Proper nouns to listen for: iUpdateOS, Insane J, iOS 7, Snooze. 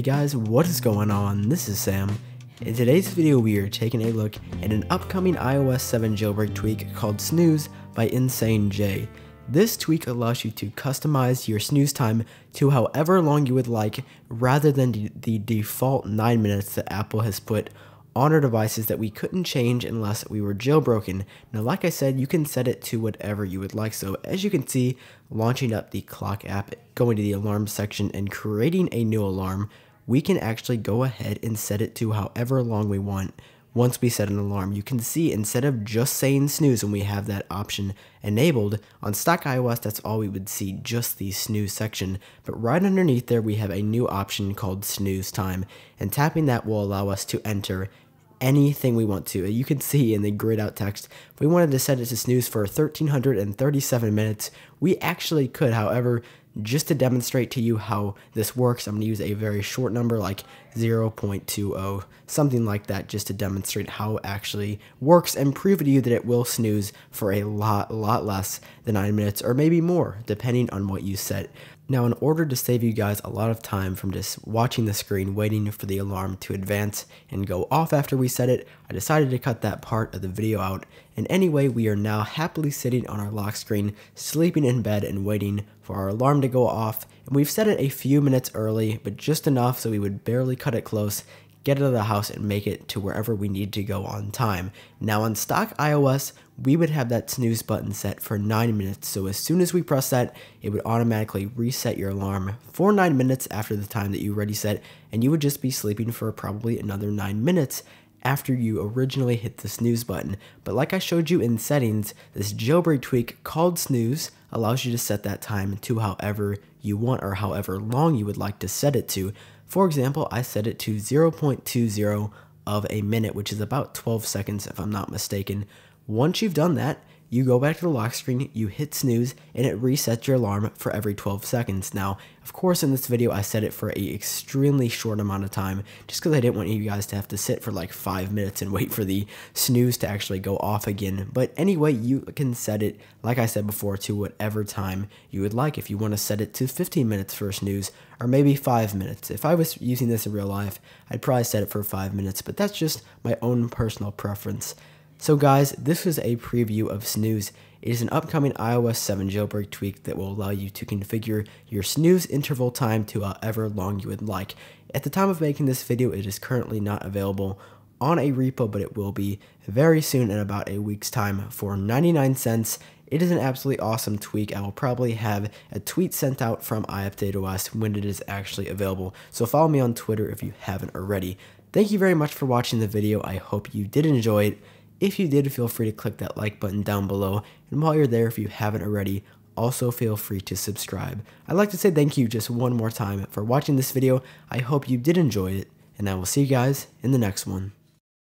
Hey guys, what is going on? This is Sam. In today's video we are taking a look at an upcoming iOS 7 jailbreak tweak called Snooze by Insane J. This tweak allows you to customize your snooze time to however long you would like rather than the default 9 minutes that Apple has put on our devices that we couldn't change unless we were jailbroken. Now, like I said, you can set it to whatever you would like. So as you can see, launching up the clock app, going to the alarm section and creating a new alarm, we can actually go ahead and set it to however long we want. Once we set an alarm, you can see instead of just saying snooze when we have that option enabled, on stock iOS that's all we would see, just the snooze section, but right underneath there we have a new option called snooze time, and tapping that will allow us to enter anything we want to. You can see in the grayed out text, if we wanted to set it to snooze for 1337 minutes, we actually could. However, just to demonstrate to you how this works, I'm going to use a very short number like 0.20, something like that, just to demonstrate how it actually works and prove to you that it will snooze for a lot less than 9 minutes or maybe more, depending on what you set. Now, in order to save you guys a lot of time from just watching the screen, waiting for the alarm to advance and go off after we set it, I decided to cut that part of the video out. And anyway, we are now happily sitting on our lock screen, sleeping in bed and waiting for our alarm to go off. And we've set it a few minutes early, but just enough so we would barely cut it close, get out of the house and make it to wherever we need to go on time. Now on stock iOS, we would have that snooze button set for 9 minutes, so as soon as we press that, it would automatically reset your alarm for 9 minutes after the time that you already set, and you would just be sleeping for probably another 9 minutes after you originally hit the snooze button. But like I showed you in settings, this jailbreak tweak called Snooze allows you to set that time to however you want or however long you would like to set it to. For example, I set it to 0.20 of a minute, which is about 12 seconds if I'm not mistaken. Once you've done that, you go back to the lock screen, you hit snooze, and it resets your alarm for every 12 seconds. Now, of course, in this video, I set it for an extremely short amount of time, just because I didn't want you guys to have to sit for like 5 minutes and wait for the snooze to actually go off again. But anyway, you can set it, like I said before, to whatever time you would like. If you want to set it to 15 minutes for a snooze, or maybe 5 minutes. If I was using this in real life, I'd probably set it for 5 minutes, but that's just my own personal preference. So guys, this was a preview of Snooze. It is an upcoming iOS 7 jailbreak tweak that will allow you to configure your snooze interval time to however long you would like. At the time of making this video, it is currently not available on a repo, but it will be very soon in about a week's time for 99 cents. It is an absolutely awesome tweak. I will probably have a tweet sent out from iUpdateOS when it is actually available. So follow me on Twitter if you haven't already. Thank you very much for watching the video. I hope you did enjoy it. If you did, feel free to click that like button down below, and while you're there, if you haven't already, also feel free to subscribe. I'd like to say thank you just one more time for watching this video. I hope you did enjoy it, and I will see you guys in the next one.